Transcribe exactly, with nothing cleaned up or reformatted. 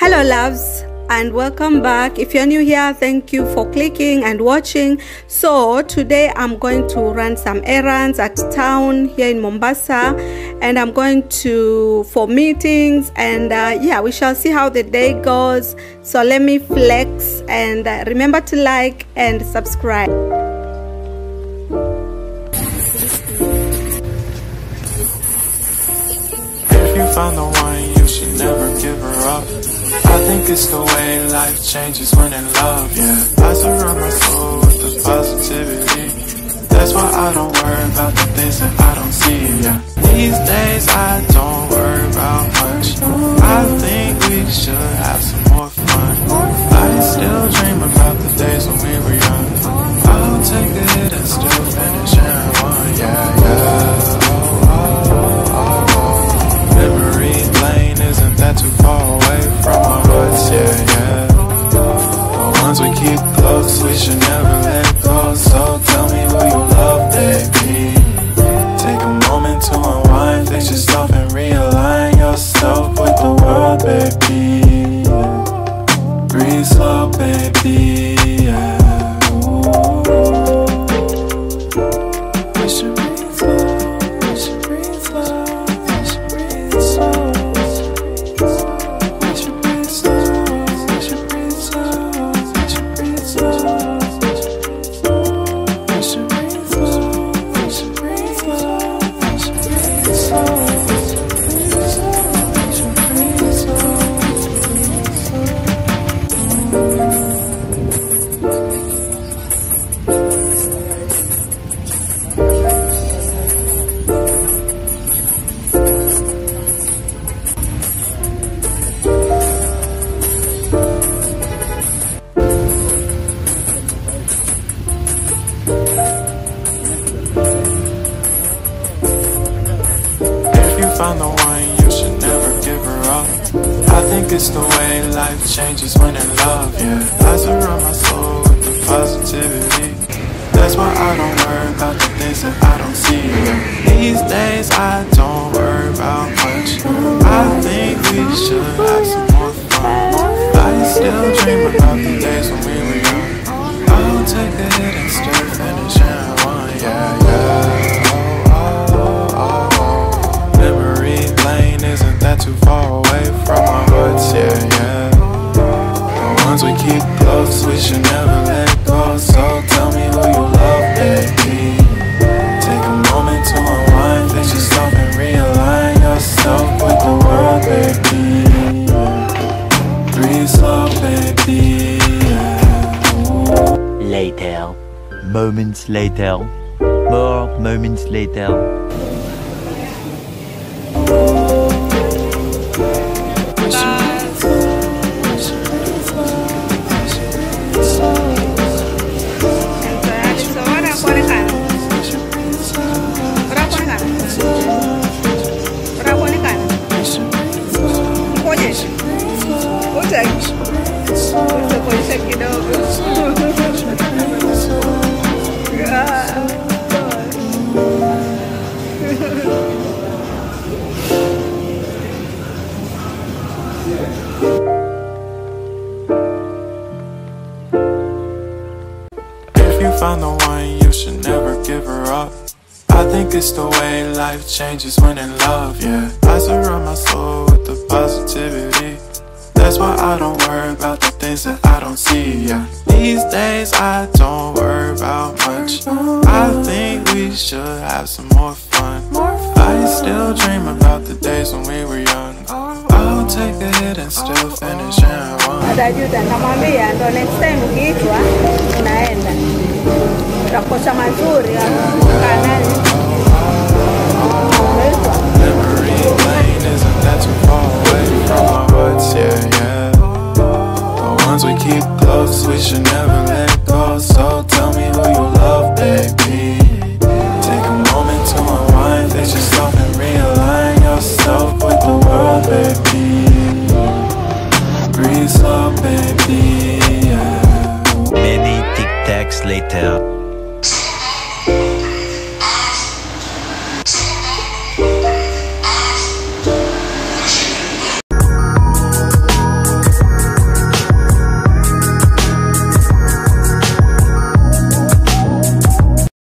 Hello loves, and welcome back. If you're new here, thank you for clicking and watching. So today I'm going to run some errands at town here in Mombasa, and I'm going to for meetings, and uh, yeah, we shall see how the day goes. So let me flex, and uh, remember to like and subscribe. If you found the one, you should never give her up. I think it's the way life changes when in love, yeah. I surround my soul with the positivity. That's why I don't worry about the things that I don't see, yeah. These days I don't worry about much. I think we should have some more fun. I still dream about the days when we were young. I'll take it and still finish and one, yeah, yeah. Oh, oh, oh, oh. Memory lane, isn't that too far away from our hearts, yeah, yeah. The ones we keep close, we should never let go. So tell me who you love, baby. Take a moment to unwind, fix yourself and realign yourself with the world, baby. Breathe slow, baby, yeah. Found the one, you should never give her up. I think it's the way life changes when in love, yeah. I surround my soul with the positivity. That's why I don't worry about the things that I don't see, yeah. These days I don't worry about much. I think we should have some more fun. I still dream about the days when we were young. I'll take it and still finish and one, yeah, yeah. Isn't that too far away from our hearts, yeah, yeah. The ones we keep close, we should never let go. So tell me who you love, baby. Take a moment to unwind, fix yourself and realign yourself with the world, baby. Breathe slow, baby, yeah. Later, moments later, more moments later. Found the one, you should never give her up. I think it's the way life changes when in love, yeah. I surround my soul with the positivity. That's why I don't worry about the things that I don't see, yeah. These days I don't worry about much. I think we should have some more fun. I still dream about the days when we were young. I'll take it and still finish and run. utajuta. Nikamwambia ndio next time ukiitwa unaenda. Utakosa mazuri kaa naye. Memory lane isn't that too far away from our hearts, yeah, yeah. The ones we keep close, we should never